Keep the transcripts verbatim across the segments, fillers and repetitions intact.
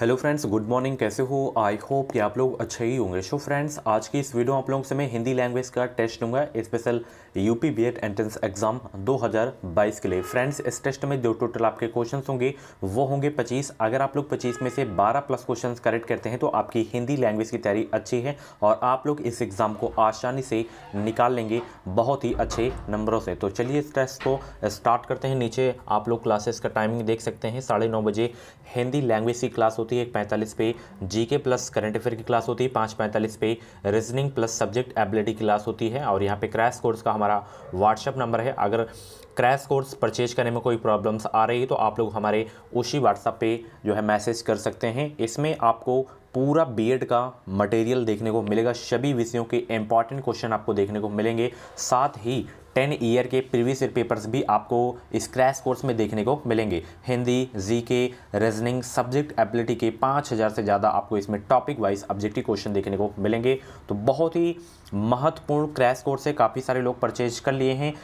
Hello friends, good morning. कैसे हो? I hope कि आप लोग अच्छे ही होंगे। सो फ्रेंड्स, आज की इस वीडियो आप लोगों से मैं हिंदी लैंग्वेज का टेस्ट लूँगा special UP BEd entrance exam दो हज़ार बाईस के लिए। फ्रेंड्स, इस टेस्ट में जो टोटल आपके क्वेश्चंस होंगे वो होंगे पच्चीस। अगर आप लोग पच्चीस में से बारह प्लस क्वेश्चंस करेक्ट करते हैं तो आपकी हिंदी लैंग्वेज की तैयारी अच्छी है और आप लोग इस एग्ज़ाम को आसानी से निकाल लेंगे बहुत ही अच्छे नंबरों से। तो चलिए इस टेस्ट को स्टार्ट करते हैं। नीचे आप लोग क्लासेस का टाइमिंग देख सकते हैं। साढ़े नौ बजे हिंदी लैंग्वेज की क्लास होती है। एक पैंतालीस पे जीके प्लस करंट अफेयर की क्लास होती है। पाँच पैंतालीस पे रीजनिंग प्लस सब्जेक्ट एबिलिटी की क्लास होती है। और यहाँ पे क्रैश कोर्स का हमारा व्हाट्सएप नंबर है। अगर क्रैश कोर्स परचेज करने में कोई प्रॉब्लम्स आ रही है तो आप लोग हमारे उसी व्हाट्सएप पे जो है मैसेज कर सकते हैं। इसमें आपको पूरा बीएड का मटेरियल देखने को मिलेगा। सभी विषयों के इंपॉर्टेंट क्वेश्चन आपको देखने को मिलेंगे। साथ ही टेन ईयर के प्रीवियस ईयर पेपर्स भी आपको इस क्रैश कोर्स में देखने को मिलेंगे। Hindi, GK, reasoning, subject ability के पाँच हज़ार से ज़्यादा आपको इसमें टॉपिक वाइज ऑब्जेक्टिव क्वेश्चन देखने को मिलेंगे। तो बहुत ही महत्वपूर्ण क्रैश कोर्स है, काफ़ी सारे लोग परचेज कर लिए हैं।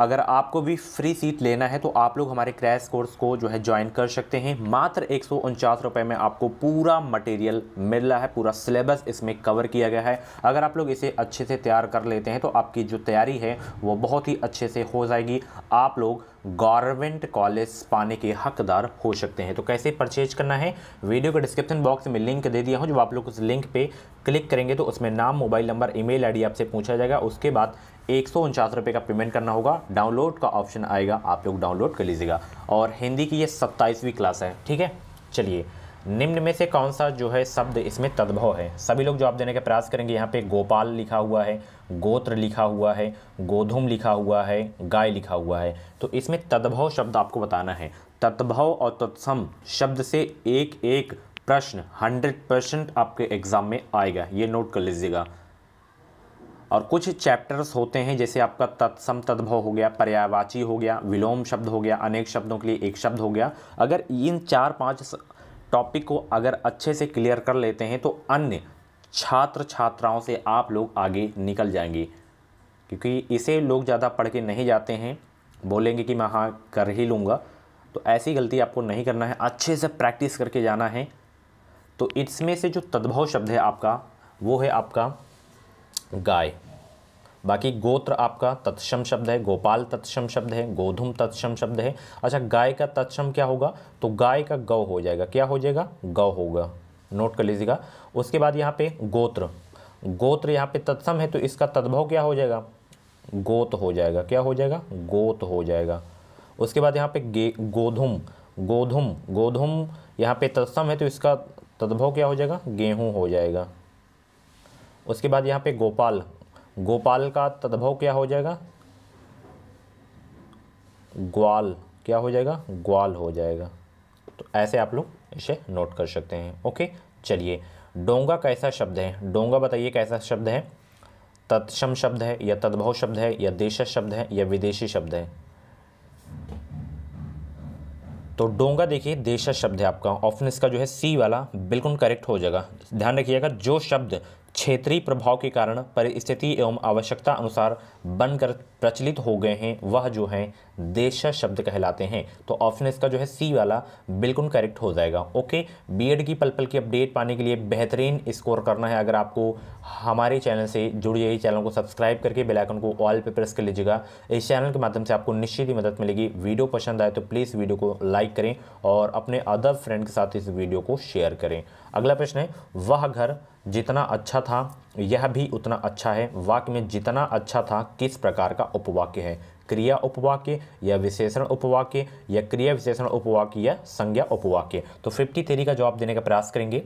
अगर आपको भी फ्री सीट लेना है तो आप लोग हमारे क्रैश कोर्स को जो है ज्वाइन कर सकते हैं। मात्र एक सौ उनचास रुपये में आपको पूरा मटेरियल मिल रहा है। पूरा सिलेबस इसमें कवर किया गया है। अगर आप लोग इसे अच्छे से तैयार कर लेते हैं तो आपकी जो तैयारी है वो बहुत ही अच्छे से हो जाएगी। आप लोग गवर्नमेंट कॉलेज पाने के हकदार हो सकते हैं। तो कैसे परचेज करना है, वीडियो के डिस्क्रिप्शन बॉक्स में लिंक दे दिया हूँ। जब आप लोग उस लिंक पर क्लिक करेंगे तो उसमें नाम, मोबाइल नंबर, ईमेल आईडी आपसे पूछा जाएगा। उसके बाद एक सौ उनचास रुपये का पेमेंट करना होगा। डाउनलोड का ऑप्शन आएगा, आप लोग डाउनलोड कर लीजिएगा। और हिंदी की ये सत्ताईसवीं क्लास है, ठीक है। चलिए, निम्न में से कौन सा जो है शब्द इसमें तद्भव है? सभी लोग जवाब देने का प्रयास करेंगे। यहाँ पे गोपाल लिखा हुआ है, गोत्र लिखा हुआ है, गोधूम लिखा हुआ है, गाय लिखा हुआ है। तो इसमें तद्भव शब्द आपको बताना है। तद्भव और तत्सम शब्द से एक एक प्रश्न हंड्रेड परसेंट आपके एग्ज़ाम में आएगा, ये नोट कर लीजिएगा। और कुछ चैप्टर्स होते हैं जैसे आपका तत्सम तद्भव हो गया, पर्यायवाची हो गया, विलोम शब्द हो गया, अनेक शब्दों के लिए एक शब्द हो गया। अगर इन चार पांच टॉपिक को अगर अच्छे से क्लियर कर लेते हैं तो अन्य छात्र छात्राओं से आप लोग आगे निकल जाएंगे, क्योंकि इसे लोग ज़्यादा पढ़ के नहीं जाते हैं। बोलेंगे कि मैं हाँ कर ही लूँगा, तो ऐसी गलती आपको नहीं करना है। अच्छे से प्रैक्टिस करके जाना है। तो इसमें से जो तद्भव शब्द है आपका वो है आपका गाय। बाकी गोत्र आपका तत्सम शब्द है, गोपाल तत्सम शब्द है, गोधूम तत्सम शब्द है। अच्छा, गाय का तत्सम क्या होगा? तो गाय का गौ हो जाएगा। क्या हो जाएगा? गौ होगा, नोट कर लीजिएगा। उसके बाद यहाँ पे गोत्र, गोत्र यहाँ पे तत्सम है तो इसका तद्भव क्या हो जाएगा? गोत हो जाएगा। क्या हो जाएगा? गोत हो जाएगा। उसके बाद यहाँ पे गोधूम, गोधूम गोधूम यहाँ पे तत्सम है तो इसका तद्भव क्या हो जाएगा? गेहूँ हो जाएगा। उसके बाद यहाँ पे गोपाल, गोपाल का तद्भव क्या हो जाएगा? ग्वाल। क्या हो जाएगा? ग्वाल हो जाएगा। तो ऐसे आप लोग इसे नोट कर सकते हैं। ओके, चलिए, डोंगा कैसा शब्द है? डोंगा बताइए कैसा शब्द है? तत्सम शब्द है या तद्भव शब्द है या देश शब्द है या विदेशी शब्द है? तो डोंगा देखिए देश शब्द है आपका। ऑप्शन इसका जो है सी वाला बिल्कुल करेक्ट हो जाएगा। ध्यान रखिएगा, जो शब्द क्षेत्रीय प्रभाव के कारण परिस्थिति एवं आवश्यकता अनुसार बनकर प्रचलित हो गए हैं वह जो है देश शब्द कहलाते हैं। तो ऑप्शन इसका जो है सी वाला बिल्कुल करेक्ट हो जाएगा। ओके, बीएड की पल पल की अपडेट पाने के लिए बेहतरीन स्कोर करना है। अगर आपको हमारे चैनल से जुड़िए, चैनल को सब्सक्राइब करके बेल आइकन को ऑल पे प्रेस कर लीजिएगा। इस चैनल के माध्यम से आपको निश्चित ही मदद मिलेगी। वीडियो पसंद आए तो प्लीज़ वीडियो को लाइक करें और अपने अदर फ्रेंड के साथ इस वीडियो को शेयर करें। अगला प्रश्न है, वह घर जितना अच्छा था यह भी उतना अच्छा है वाक्य में जितना अच्छा था किस प्रकार का उपवाक्य है? क्रिया उपवाक्य या विशेषण उपवाक्य या क्रिया विशेषण उपवाक्य या संज्ञा उपवाक्य? तो तिरेपन का जवाब देने का प्रयास करेंगे।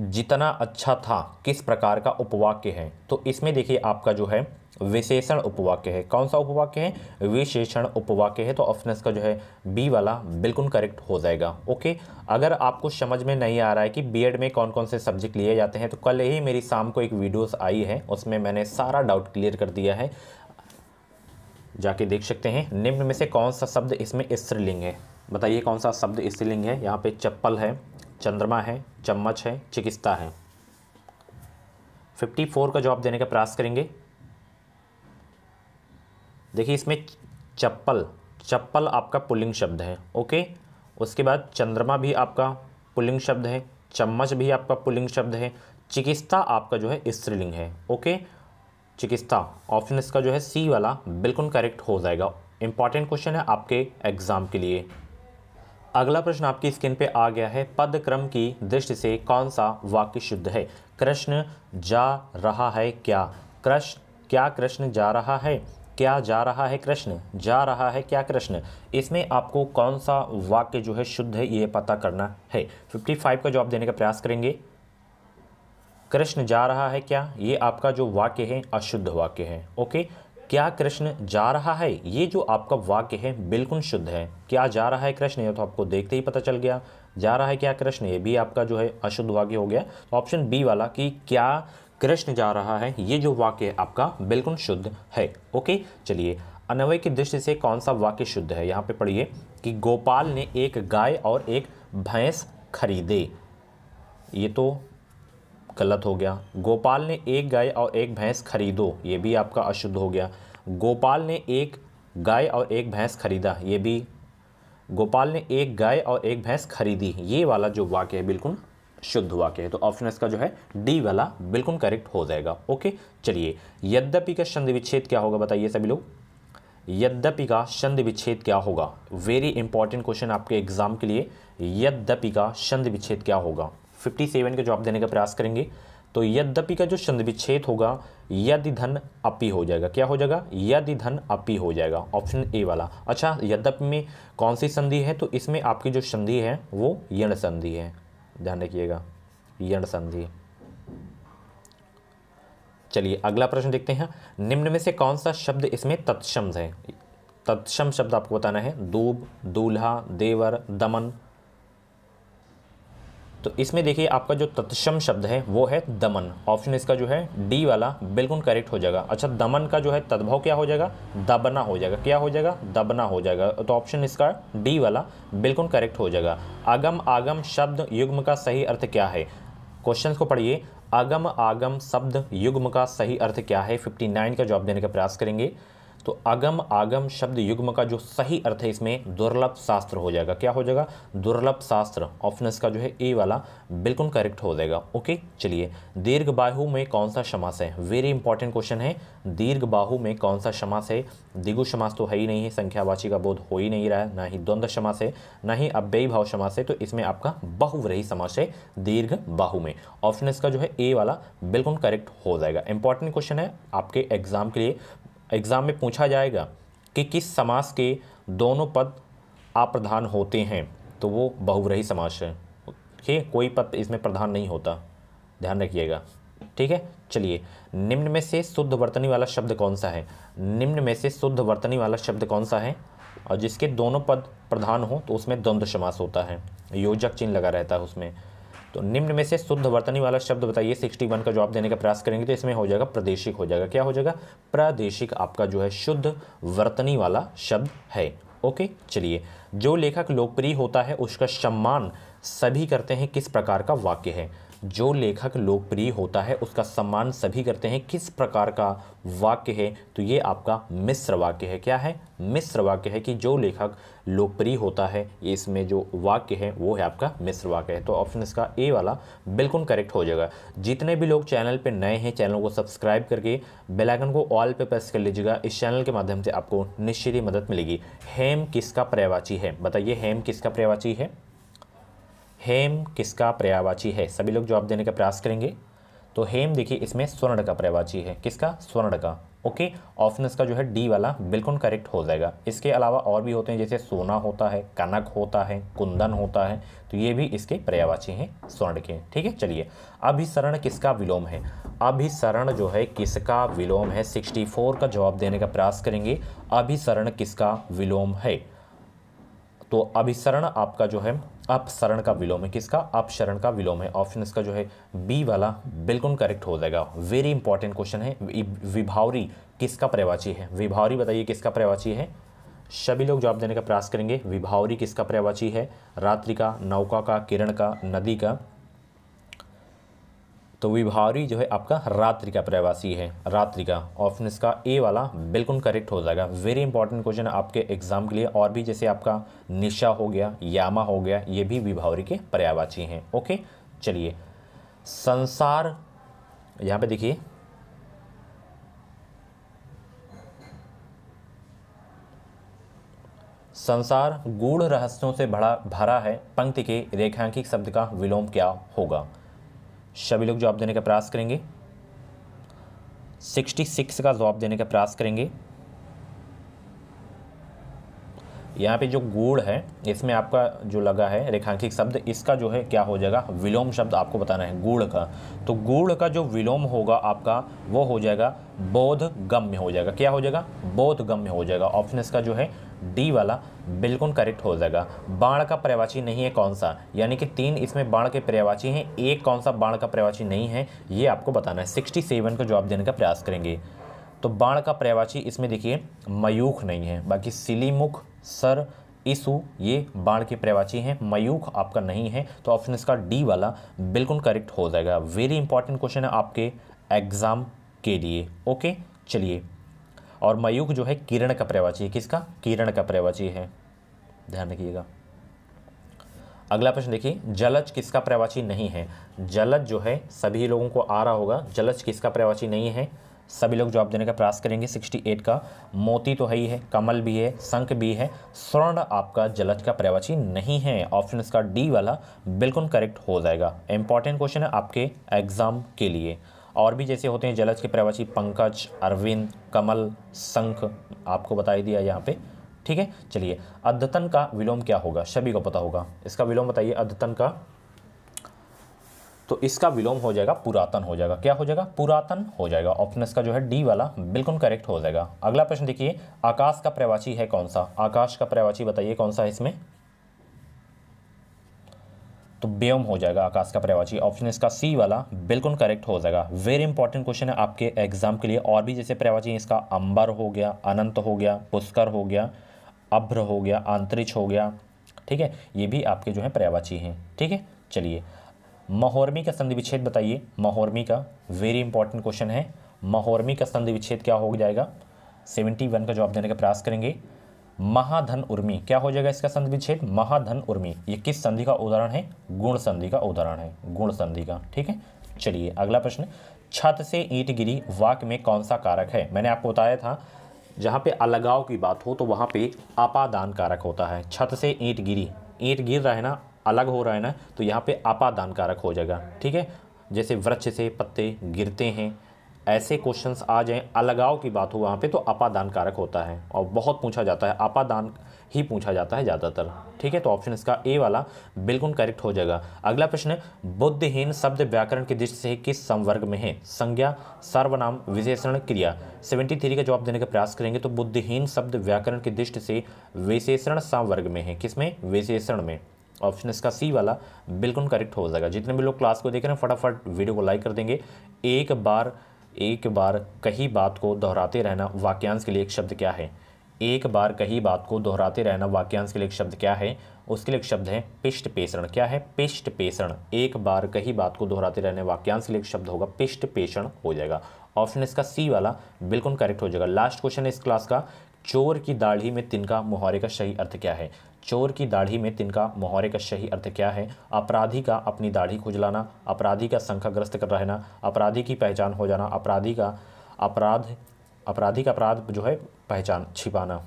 जितना अच्छा था किस प्रकार का उपवाक्य है? तो इसमें देखिए आपका जो है विशेषण उपवाक्य है। कौन सा उपवाक्य है? विशेषण उपवाक्य है। तो ऑप्शन का जो है बी वाला बिल्कुल करेक्ट हो जाएगा। ओके, अगर आपको समझ में नहीं आ रहा है कि बीएड में कौन कौन से सब्जेक्ट लिए जाते हैं तो कल ही मेरी शाम को एक वीडियोस आई है, उसमें मैंने सारा डाउट क्लियर कर दिया है, जाके देख सकते हैं। निम्न में से कौन सा शब्द इसमें स्त्रीलिंग है? बताइए कौन सा शब्द स्त्रीलिंग है? यहाँ पे चप्पल है, चंद्रमा है, चम्मच है, चिकित्सा है। चौवन का जवाब देने का प्रयास करेंगे। देखिए, इसमें चप्पल, चप्पल आपका पुल्लिंग शब्द है। ओके, उसके बाद चंद्रमा भी आपका पुल्लिंग शब्द है, चम्मच भी आपका पुल्लिंग शब्द है, चिकित्सा आपका जो है स्त्रीलिंग है। ओके, चिकित्सा ऑप्शन इसका जो है सी वाला बिल्कुल करेक्ट हो जाएगा। इंपॉर्टेंट क्वेश्चन है आपके एग्जाम के लिए। अगला प्रश्न आपकी स्क्रीन पे आ गया है, पद क्रम की दृष्टि से कौन सा वाक्य शुद्ध है? कृष्ण जा रहा है क्या, कृष्ण क्या कृष्ण जा रहा है, क्या जा रहा है कृष्ण, जा रहा है क्या कृष्ण, इसमें आपको कौन सा वाक्य जो है शुद्ध है ये पता करना है। पचपन का जवाब देने का प्रयास करेंगे। कृष्ण जा रहा है क्या, ये आपका जो वाक्य है अशुद्ध वाक्य है। ओके, क्या कृष्ण जा रहा है ये जो आपका वाक्य है बिल्कुल शुद्ध है। क्या जा रहा है कृष्ण ये तो आपको देखते ही पता चल गया, जा रहा है क्या कृष्ण ये भी आपका जो है अशुद्ध वाक्य हो गया। ऑप्शन बी वाला कि क्या कृष्ण जा रहा है ये जो वाक्य आपका बिल्कुल शुद्ध है। ओके, चलिए अन्वय की दृष्टि से कौन सा वाक्य शुद्ध है, यहाँ पे पढ़िए कि गोपाल ने एक गाय और एक भैंस खरीदे, ये तो गलत हो गया। गोपाल ने एक गाय और एक भैंस खरीदो, ये भी आपका अशुद्ध हो गया। गोपाल ने एक गाय और एक भैंस खरीदा, ये भी, गोपाल ने एक गाय और एक भैंस खरीदी, ये वाला जो वाक्य है बिल्कुल शुद्ध वाक्य है। तो ऑप्शन इसका जो है डी वाला बिल्कुल करेक्ट हो जाएगा। ओके, चलिए यद्यपि का संधि विच्छेद क्या होगा बताइए सभी लोग, यद्यपि का संधि विच्छेद क्या होगा? वेरी इंपॉर्टेंट क्वेश्चन आपके एग्जाम के लिए, यद्यपि का संधि विच्छेद क्या होगा? सत्तावन के जवाब देने का प्रयास करेंगे। तो यद्यपि का जो संधि विच्छेद होगा यदि धन अपि हो जाएगा, क्या हो जाएगा? यदि धन अपि हो जाएगा, ऑप्शन ए वाला। अच्छा, यद्यपि में कौन सी संधि है? तो इसमें आपकी जो संधि है वो यण संधि है, ध्यान रखिएगा, यण संधि। चलिए अगला प्रश्न देखते हैं, निम्न में से कौन सा शब्द इसमें तत्सम है? तत्सम शब्द आपको बताना है, दूब, दूल्हा, देवर, दमन। तो इसमें देखिए आपका जो तत्सम शब्द है वो है दमन, ऑप्शन इसका जो है डी वाला बिल्कुल करेक्ट हो जाएगा। अच्छा, दमन का जो है तद्भव क्या हो जाएगा? दबना हो जाएगा, क्या हो जाएगा? दबना हो जाएगा। तो ऑप्शन इसका डी वाला बिल्कुल करेक्ट हो जाएगा। आगम आगम शब्द युग्म का सही अर्थ क्या है? क्वेश्चंस को पढ़िए, आगम आगम शब्द युग्म का सही अर्थ क्या है? उनसठ का जवाब देने का प्रयास करेंगे। तो अगम आगम शब्द युग्म का जो सही अर्थ है इसमें दुर्लभ शास्त्र हो जाएगा, क्या हो जाएगा? दुर्लभ शास्त्र, ऑप्शन इसका जो है ए वाला बिल्कुल करेक्ट हो जाएगा। ओके, चलिए दीर्घ बाहु में कौन सा समास है? वेरी इंपॉर्टेंट क्वेश्चन है, दीर्घ बाहु में कौन सा समास है? द्विगु समास तो है ही नहीं है, संख्यावाची का बोध हो ही नहीं रहा है, ना ही द्वंद्व समास है, ना ही अव्ययी भाव समास है, तो इसमें आपका बहुव्रीहि समास है दीर्घ बाहु में, ऑप्शन इसका जो है ए वाला बिल्कुल करेक्ट हो जाएगा। इंपॉर्टेंट क्वेश्चन है आपके एग्जाम के लिए, एग्ज़ाम में पूछा जाएगा कि किस समास के दोनों पद अप्रधान होते हैं, तो वो बहुव्रीहि समास है। ओके, कोई पद इसमें प्रधान नहीं होता, ध्यान रखिएगा, ठीक है। चलिए निम्न में से शुद्ध वर्तनी वाला शब्द कौन सा है? निम्न में से शुद्ध वर्तनी वाला शब्द कौन सा है और जिसके दोनों पद प्रधान हो, तो उसमें द्वंद्व समास होता है, योजक चिन्ह लगा रहता है उसमें। तो निम्न में से शुद्ध वर्तनी वाला शब्द बताइए, इकसठ का जवाब देने का प्रयास करेंगे। तो इसमें हो जाएगा प्रादेशिक हो जाएगा, क्या हो जाएगा? प्रादेशिक आपका जो है शुद्ध वर्तनी वाला शब्द है। ओके, चलिए जो लेखक लोकप्रिय होता है उसका सम्मान सभी करते हैं, किस प्रकार का वाक्य है? जो लेखक लोकप्रिय होता है उसका सम्मान सभी करते हैं, किस प्रकार का वाक्य है? तो ये आपका मिश्र वाक्य है, क्या है? मिश्र वाक्य है कि जो लेखक लोकप्रिय होता है, ये इसमें जो वाक्य है वो है आपका मिश्र वाक्य है। तो ऑप्शन इसका ए वाला बिल्कुल करेक्ट हो जाएगा। जितने भी लोग चैनल पे नए हैं, चैनल को सब्सक्राइब करके बेल आइकन को ऑल पे प्रेस कर लीजिएगा, इस चैनल के माध्यम से आपको निश्चित ही मदद मिलेगी। हेम किसका पर्यायवाची है बताइए, हेम किसका पर्यायवाची है? हेम किसका पर्यायवाची है? सभी लोग जवाब देने का प्रयास करेंगे। तो हेम देखिए इसमें स्वर्ण का पर्यायवाची है, किसका? स्वर्ण का। ओके, ऑप्शन इसका जो है डी वाला बिल्कुल करेक्ट हो जाएगा। इसके अलावा और भी होते हैं, जैसे सोना होता है, कनक होता है, कुंदन होता है, तो ये भी इसके पर्यायवाची हैं स्वर्ण के, ठीक है। चलिए अभिसरण किसका विलोम है? अभिसरण जो है किसका विलोम है? सिक्सटी फोर का जवाब देने का प्रयास करेंगे। अभिसरण किसका विलोम है? तो अभिसरण आपका जो है अपसरण का विलोम है, किसका? अपसरण का विलोम है, ऑप्शन इसका जो है बी वाला बिल्कुल करेक्ट हो जाएगा। वेरी इंपॉर्टेंट क्वेश्चन है। विभावरी किसका पर्यायवाची है? विभावरी बताइए किसका पर्यायवाची है? सभी लोग जवाब देने का प्रयास करेंगे। विभावरी किसका पर्यायवाची है? रात्रि का, नौका का, किरण का, नदी का, तो विभावरी जो है आपका रात्रि का पर्यायवाची है, रात्रि का। ऑप्शन इसका ए वाला बिल्कुल करेक्ट हो जाएगा। वेरी इंपॉर्टेंट क्वेश्चन आपके एग्जाम के लिए। और भी जैसे आपका निशा हो गया, यामा हो गया, ये भी विभावरी के पर्यायवाची हैं। ओके, चलिए संसार, यहाँ पे देखिए संसार गूढ़ रहस्यों से भरा भरा है, पंक्ति के रेखांकित शब्द का विलोम क्या होगा? सभी लोग जवाब देने का प्रयास करेंगे, छियासठ का जवाब देने का प्रयास करेंगे। यहाँ पे जो गूढ़ है इसमें आपका जो लगा है रेखांकित शब्द, इसका जो है क्या हो जाएगा विलोम शब्द आपको बताना है गूढ़ का। तो गूढ़ का जो विलोम होगा आपका वो हो जाएगा बोधगम्य हो जाएगा। क्या हो जाएगा? बोधगम्य हो जाएगा। ऑप्शन इसका जो है डी वाला बिल्कुल करेक्ट हो जाएगा। बाण का पर्यायवाची नहीं है कौन सा, यानी कि तीन इसमें बाण के पर्यायवाची हैं, एक कौन सा बाण का पर्यायवाची नहीं है ये आपको बताना है। सिक्सटी सेवन का जवाब देने का प्रयास करेंगे। तो बाण का पर्यायवाची इसमें देखिए मयूख नहीं है, बाकी सिलीमुख, सर, ईसु ये बाण के पर्यायवाची हैं, मयूख आपका नहीं है। तो ऑप्शन इसका डी वाला बिल्कुल करेक्ट हो जाएगा। वेरी इंपॉर्टेंट क्वेश्चन है आपके एग्ज़ाम के लिए। ओके चलिए, और मयूख जो है किरण का पर्यायवाची है। किसका? किरण का पर्यायवाची है, ध्यान रखिएगा। अगला प्रश्न देखिए, जलज किसका पर्यायवाची नहीं है? जलज जो है सभी लोगों को आ रहा होगा, जलज किसका पर्यायवाची नहीं है? सभी लोग जवाब देने का प्रयास करेंगे। अड़सठ का मोती तो है ही है, कमल भी है, शंख भी है, स्वर्ण आपका जलज का पर्यायवाची नहीं है। ऑप्शन इसका डी वाला बिल्कुल करेक्ट हो जाएगा। इंपॉर्टेंट क्वेश्चन है आपके एग्जाम के लिए। और भी जैसे होते हैं जलज के पर्यायवाची, पंकज, अरविंद, कमल, शंख, आपको बता ही दिया यहाँ पे, ठीक है। चलिए अद्यतन का विलोम क्या होगा? सभी को पता होगा, इसका विलोम बताइए अद्यतन का। तो इसका विलोम हो जाएगा पुरातन हो जाएगा। क्या हो जाएगा? पुरातन हो जाएगा। ऑप्शन इसका जो है डी वाला बिल्कुल करेक्ट हो जाएगा। अगला प्रश्न देखिए, आकाश का पर्यायवाची है कौन सा? आकाश का पर्यायवाची बताइए कौन सा है इसमें? तो व्योम हो जाएगा आकाश का पर्यायवाची। ऑप्शन इसका सी वाला बिल्कुल करेक्ट हो जाएगा। वेरी इंपॉर्टेंट क्वेश्चन है आपके एग्जाम के लिए। और भी जैसे पर्यायवाची हैं इसका, अंबर हो गया, अनंत हो गया, पुष्कर हो गया, अभ्र हो गया, अंतरिक्ष हो गया, ठीक है, ये भी आपके जो है पर्यायवाची हैं, ठीक है। चलिए महोर्मी का संधि विच्छेद बताइए। महोर्मी का वेरी इंपॉर्टेंट क्वेश्चन है। महोर्मी का संधि विच्छेद क्या हो जाएगा? सेवेंटी वन का जवाब देने का प्रयास करेंगे। महाधन उर्मी, क्या हो जाएगा इसका संधि विच्छेद? महाधन उर्मी ये किस संधि का उदाहरण है? गुण संधि का उदाहरण है, गुण संधि का, ठीक है। चलिए अगला प्रश्न, छत से ईंट गिरी वाक्य में कौन सा कारक है? मैंने आपको बताया था जहाँ पे अलगाव की बात हो तो वहाँ पे अपादान कारक होता है। छत से ईंट गिरी, ईंट गिर रहा है ना, अलग हो रहा है ना, तो यहाँ पे अपादान कारक हो जाएगा, ठीक है। जैसे वृक्ष से पत्ते गिरते हैं, ऐसे क्वेश्चंस आ जाएं, अलगाव की बात हो वहाँ पे, तो अपादान कारक होता है और बहुत पूछा जाता है, अपादान ही पूछा जाता है ज़्यादातर, ठीक है। तो ऑप्शन इसका ए वाला बिल्कुल करेक्ट हो जाएगा। अगला प्रश्न है, बुद्धिहीन शब्द व्याकरण की दृष्टि से किस संवर्ग में है? संज्ञा, सर्वनाम, विशेषण, क्रिया। सेवेंटी थ्री का जवाब देने का प्रयास करेंगे। तो बुद्धिहीन शब्द व्याकरण की दृष्टि से विशेषण संवर्ग में है। किसमें? विशेषण में। ऑप्शन इसका सी वाला बिल्कुल करेक्ट हो जाएगा। जितने भी लोग क्लास को देख रहे हैं फटाफट वीडियो को लाइक कर देंगे। एक बार एक बार कही बात को दोहराते रहना वाक्यांश के लिए एक शब्द क्या है? एक बार कही बात को दोहराते रहना वाक्यांश के लिए एक शब्द क्या है? उसके लिए एक शब्द है पिष्ट पेषण। क्या है? पिष्ट पेषण। एक बार कही बात को दोहराते रहने वाक्यांश के लिए एक शब्द होगा पिष्ट पेषण हो जाएगा। ऑप्शन इसका सी वाला बिल्कुल करेक्ट हो जाएगा। लास्ट क्वेश्चन है इस क्लास का, चोर की दाढ़ी में तिनका मुहारे का सही अर्थ क्या है? चोर की दाढ़ी में तिनका मुहारे का सही अर्थ क्या है? अपराधी का अपनी दाढ़ी खुजलाना, अपराधी का शंकाग्रस्त कर रहना, अपराधी की पहचान हो जाना, अपराधी का अपराध अपराधी का अपराध जो है पहचान छिपाना,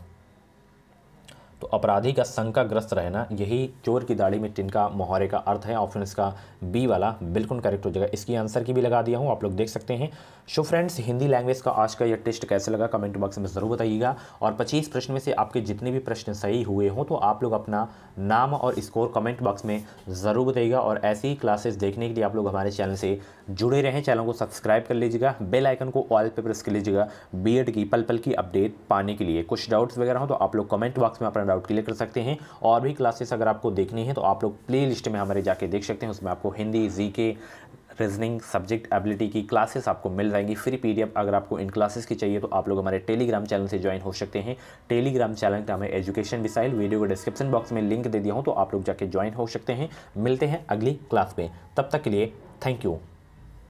तो अपराधी का शंकाग्रस्त रहना, यही चोर की दाढ़ी में तिनका मुहारे का अर्थ है। ऑप्शन इसका बी वाला बिल्कुल करेक्ट हो जाएगा। इसकी आंसर की भी लगा दिया हूँ, आप लोग देख सकते हैं। सो फ्रेंड्स, हिंदी लैंग्वेज का आज का यह टेस्ट कैसे लगा कमेंट बॉक्स में ज़रूर बताइएगा। और पच्चीस प्रश्न में से आपके जितने भी प्रश्न सही हुए हों तो आप लोग अपना नाम और स्कोर कमेंट बॉक्स में ज़रूर बताइएगा। और ऐसी ही क्लासेस देखने के लिए आप लोग हमारे चैनल से जुड़े रहें, चैनल को सब्सक्राइब कर लीजिएगा, बेल आइकन को ऑल पे प्रेस कर लीजिएगा बी एड की पल पल की अपडेट पाने के लिए। कुछ डाउट्स वगैरह हो तो आप लोग कमेंट बॉक्स में अपना डाउट क्लियर कर सकते हैं। और भी क्लासेस अगर आपको देखनी है तो आप लोग प्ले लिस्ट में हमारे जाके देख सकते हैं, उसमें आपको Hindi, GK, reasoning, subject ability की क्लासेस आपको मिल जाएंगी। फ्री पीडीएफ अगर आपको इन क्लासेस की चाहिए तो आप लोग हमारे टेलीग्राम चैनल से ज्वाइन हो सकते हैं। टेलीग्राम चैनल का हमें एजुकेशन मिसाइल, वीडियो को डिस्क्रिप्शन बॉक्स में लिंक दे दिया हूँ, तो आप लोग जाके ज्वाइन हो सकते हैं। मिलते हैं अगली क्लास में, तब तक के लिए थैंक यू।